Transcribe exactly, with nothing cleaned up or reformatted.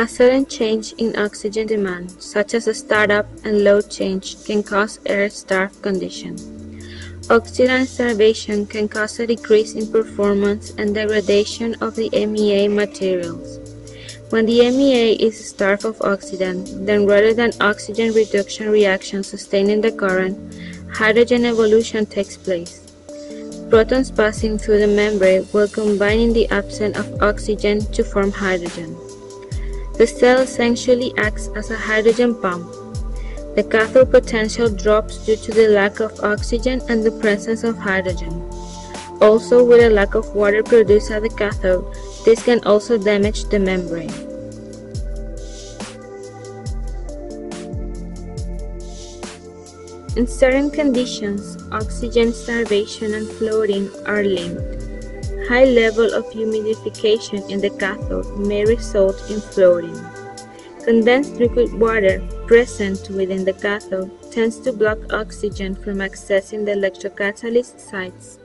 A sudden change in oxygen demand, such as a startup and load change, can cause air-starved condition. Oxygen starvation can cause a decrease in performance and degradation of the M E A materials. When the M E A is starved of oxygen, then rather than oxygen reduction reaction sustaining the current, hydrogen evolution takes place. Protons passing through the membrane will combine in the absence of oxygen to form hydrogen. The cell essentially acts as a hydrogen pump. The cathode potential drops due to the lack of oxygen and the presence of hydrogen. Also, with a lack of water produced at the cathode, this can also damage the membrane. In certain conditions, oxygen starvation and flooding are linked. High level of humidification in the cathode may result in flooding. Condensed liquid water present within the cathode tends to block oxygen from accessing the electrocatalyst sites.